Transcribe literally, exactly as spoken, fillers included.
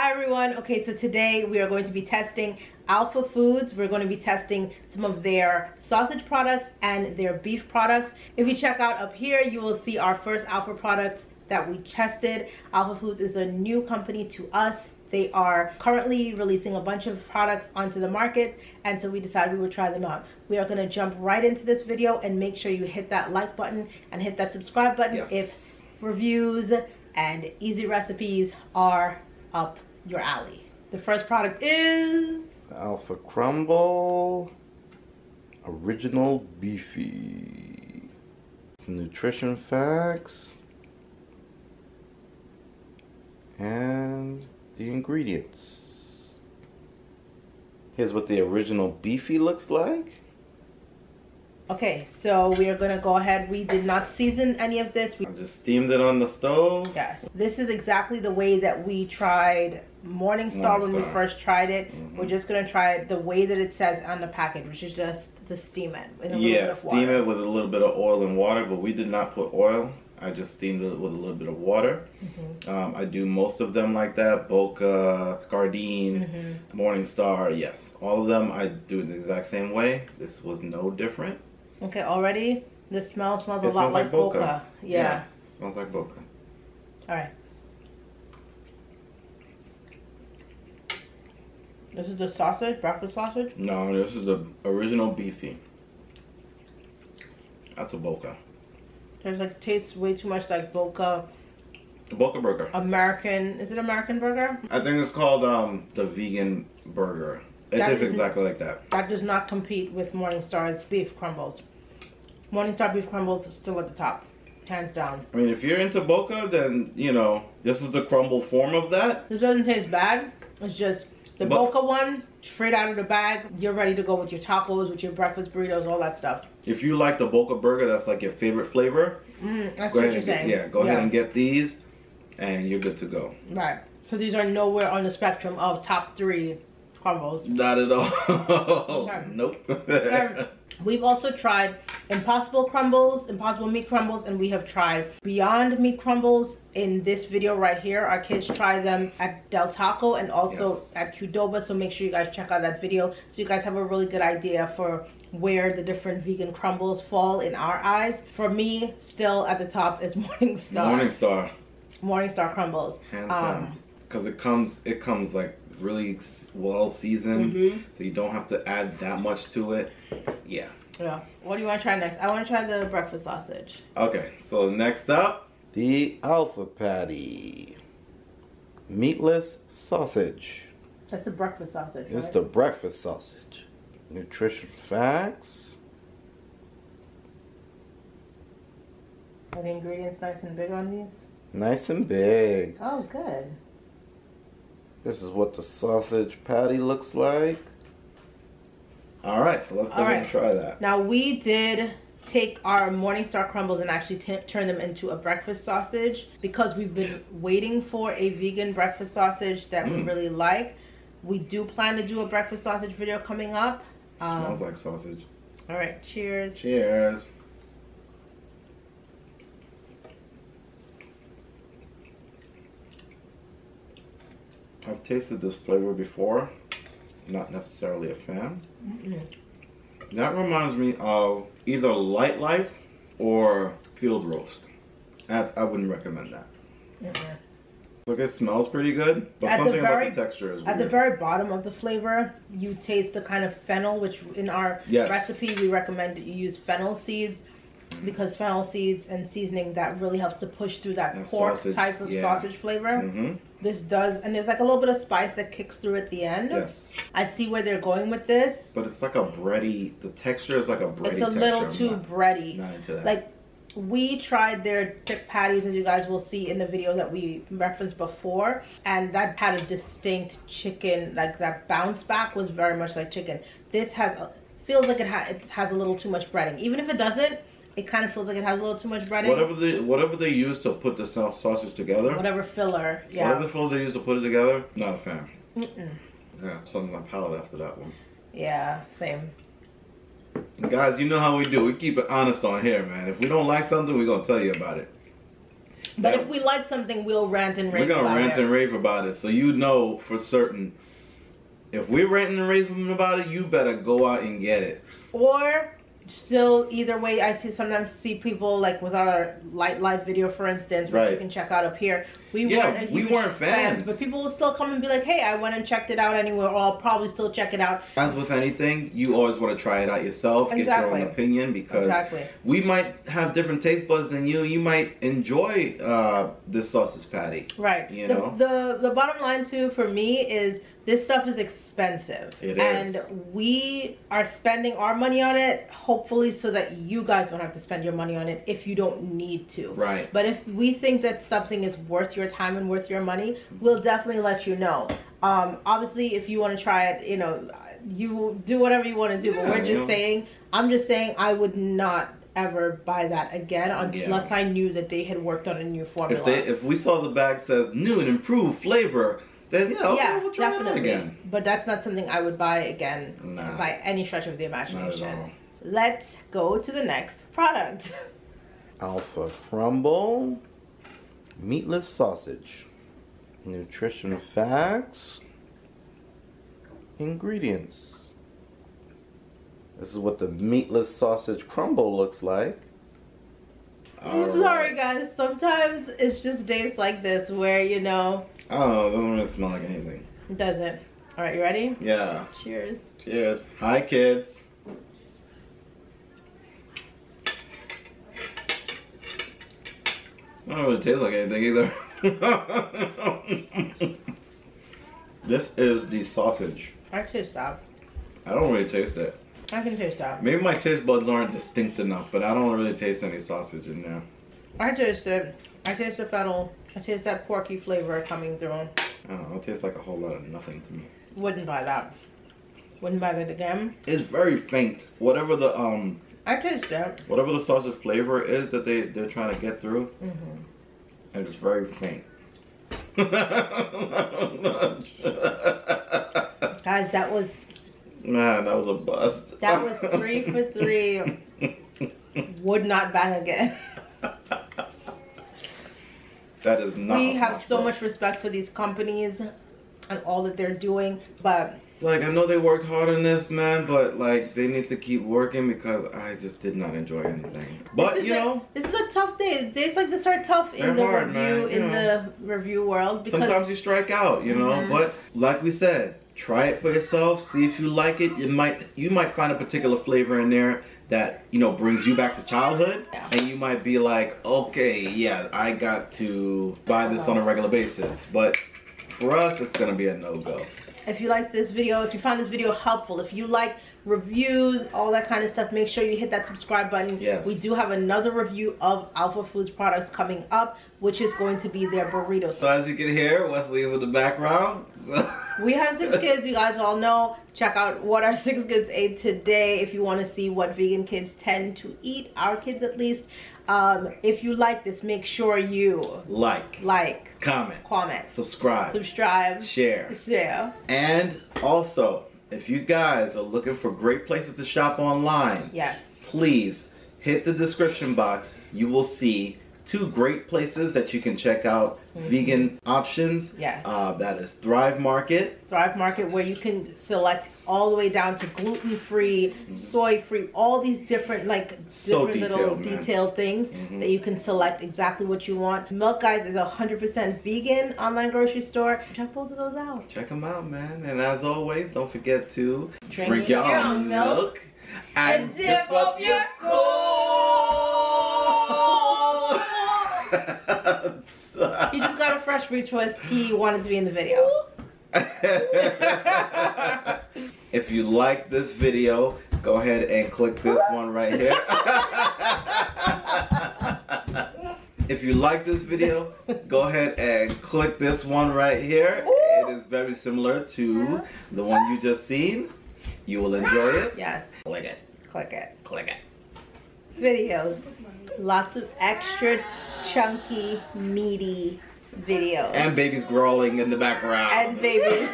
Hi everyone. Okay, so today we are going to be testing Alpha Foods. We're going to be testing some of their sausage products and their beef products. If you check out up here, you will see our first Alpha products that we tested. Alpha Foods is a new company to us. They are currently releasing a bunch of products onto the market, and so we decided we would try them out. We are going to jump right into this video, and make sure you hit that like button and hit that subscribe button yes. if reviews and easy recipes are up your alley. The first product is Alpha Crumble Original Beefy. Nutrition facts and the ingredients. Here's what the original beefy looks like. Okay, so we are gonna go ahead. We did not season any of this. We I just steamed it on the stove. Yes. This is exactly the way that we tried Morningstar, Morningstar. when we first tried it. Mm-hmm. We're just gonna try it the way that it says on the package, which is just to steam it. In a yeah, steam it with a little bit of oil and water, but we did not put oil. I just steamed it with a little bit of water. Mm-hmm. um, I do most of them like that. Boca, Gardein, mm-hmm. Morningstar, yes. All of them I do the exact same way. This was no different. Okay, already the smell smells it a lot smells like, like Boca. Boca. Yeah. yeah. It smells like Boca. All right. This is the sausage, breakfast sausage? No, this is the original beefy. That's a Boca. There's like, tastes way too much like Boca. The Boca burger. American, is it American burger? I think it's called um, the vegan burger. It that tastes exactly like that. That does not compete with Morningstar's beef crumbles. Morningstar beef crumbles are still at the top, hands down. I mean, if you're into Boca, then, you know, this is the crumble form of that. This doesn't taste bad. It's just the but, Boca one, straight out of the bag. You're ready to go with your tacos, with your breakfast burritos, all that stuff. If you like the Boca burger, that's like your favorite flavor. Mm, that's what you're saying. Get, yeah, go yeah. ahead and get these, and you're good to go. Right. So these are nowhere on the spectrum of top three crumbles. Not at all. Okay. Nope. um, we've also tried Impossible crumbles, Impossible meat crumbles, and we have tried Beyond Meat crumbles in this video right here. Our kids try them at Del Taco and also yes. at Qdoba, so make sure you guys check out that video so you guys have a really good idea for where the different vegan crumbles fall in our eyes. For me, still at the top is Morningstar. Morningstar. Morningstar crumbles. Hands down. Because it comes, it comes like really well seasoned, mm-hmm. so you don't have to add that much to it. Yeah. Yeah. What do you want to try next? I want to try the breakfast sausage. Okay. So next up, the Alpha Patty, meatless sausage. That's the breakfast sausage. It's right? the breakfast sausage. Nutrition facts. Are the ingredients nice and big on these? Nice and big. Oh, good. This is what the sausage patty looks like. All right, so let's go ahead and try that. Now, we did take our Morningstar crumbles and actually t turn them into a breakfast sausage because we've been waiting for a vegan breakfast sausage that mm. we really like. We do plan to do a breakfast sausage video coming up. Um, smells like sausage. All right, cheers. Cheers. I've tasted this flavor before. Not necessarily a fan. Mm-mm. That reminds me of either Light Life or Field Roast. I, I wouldn't recommend that. Mm-mm. Look, it smells pretty good, but at something very, about the texture is weird. At the very bottom of the flavor, you taste the kind of fennel, which in our yes. recipe, we recommend that you use fennel seeds because fennel seeds and seasoning, that really helps to push through that, that pork sausage, type of yeah. sausage flavor. Mm-hmm. This does, and there's like a little bit of spice that kicks through at the end. Yes. I see where they're going with this. But it's like a bready, the texture is like a bready It's a texture. little too not, bready. Not into that. Like, we tried their thick patties, as you guys will see in the video that we referenced before, and that had a distinct chicken, like that bounce back was very much like chicken. This has a, feels like it, ha it has a little too much breading. Even if it doesn't, it kind of feels like it has a little too much breading. Whatever they, whatever they use to put the sausage together. Whatever filler, yeah. Whatever filler they use to put it together, not a fan. Mm-mm. Yeah, something on my palate after that one. Yeah, same. Guys, you know how we do. We keep it honest on here, man. If we don't like something, we're going to tell you about it. But yeah. if we like something, we'll rant and rave about it. We're going to rant and rave about it. So you know for certain, if we're ranting and raving about it, you better go out and get it. Or still, either way, I see sometimes see people, like with our Light Life video, for instance, right. which you can check out up here. We yeah, weren't, a we weren't fans. fans. But people will still come and be like, hey, I went and checked it out anyway, or I'll probably still check it out. As with anything, you always want to try it out yourself, exactly. get your own opinion, because exactly. we might have different taste buds than you. You might enjoy uh, this sausage patty. Right. You the, know? The, the bottom line, too, for me is this stuff is expensive. It and is. And we are spending our money on it, hopefully, so that you guys don't have to spend your money on it if you don't need to. Right. But if we think that something is worth your time and worth your money, we'll definitely let you know. Um, obviously, if you want to try it, you know, you do whatever you want to do. Yeah, but we're just know. saying, I'm just saying I would not ever buy that again unless yeah. I knew that they had worked on a new formula. If, they, if we saw the bag says new and improved flavor, then yeah, okay, yeah we'll try definitely. That again. But that's not something I would buy again nah, by any stretch of the imagination. Let's go to the next product. Alpha Crumble. Meatless sausage. Nutritional facts. Ingredients. This is what the meatless sausage crumble looks like. I'm All sorry right. guys, sometimes it's just days like this where, you know, oh, it doesn't really smell like anything. It doesn't. Alright, you ready? Yeah. Cheers. Cheers. Hi kids. I don't really taste like anything either. This is the sausage. I taste that. I don't really taste it. I can taste that. Maybe my taste buds aren't distinct enough, but I don't really taste any sausage in there. I taste it. I taste the fennel. I taste that porky flavor coming through. I don't know. It tastes like a whole lot of nothing to me. Wouldn't buy that. Wouldn't buy that again. It's very faint. Whatever the um. I taste that. Whatever the sausage flavor is that they, they're trying to get through, mm-hmm. it's very faint. Guys, that was... Nah, that was a bust. That was three for three. Would not buy again. That is not... We have so much respect for these companies and all that they're doing, but... Like, I know they worked hard on this, man, but, like, they need to keep working because I just did not enjoy anything. But, you a, know. This is a tough day. Days like this are tough in the hard, review, man, in know. the review world. Because sometimes you strike out, you know. Mm-hmm. But, like we said, try it for yourself. See if you like it. You might, you might find a particular flavor in there that, you know, brings you back to childhood. Yeah. And you might be like, okay, yeah, I got to buy this on a regular basis. But for us, it's going to be a no-go. If you like this video, if you found this video helpful, if you like reviews, all that kind of stuff, make sure you hit that subscribe button. Yes. We do have another review of Alpha Foods products coming up, which is going to be their burritos. So as you can hear, Wesley is in the background. We have six kids, you guys all know. Check out what our six kids ate today if you want to see what vegan kids tend to eat, our kids at least. Um, if you like this, make sure you like, like, comment, comment, subscribe, subscribe, share, share. And also, if you guys are looking for great places to shop online, yes, please hit the description box. You will see two great places that you can check out mm-hmm. vegan options. Yes, uh, that is Thrive Market. Thrive Market, where you can select all the way down to gluten-free, mm-hmm. soy-free, all these different like different so detailed, little man. detailed things mm-hmm. that you can select exactly what you want. Milk Guys is a one hundred percent vegan online grocery store. Check both of those out. Check them out, man. And as always, don't forget to drink, drink your own milk, milk and, and zip up your cool. He just got a fresh retwist. He wanted to be in the video. If you like this video, go ahead and click this one right here. If you like this video, go ahead and click this one right here. It is very similar to the one you just seen. You will enjoy it. Yes. Click it. Click it. Click it. Videos. Lots of extra chunky, meaty videos. And babies growling in the background. And babies.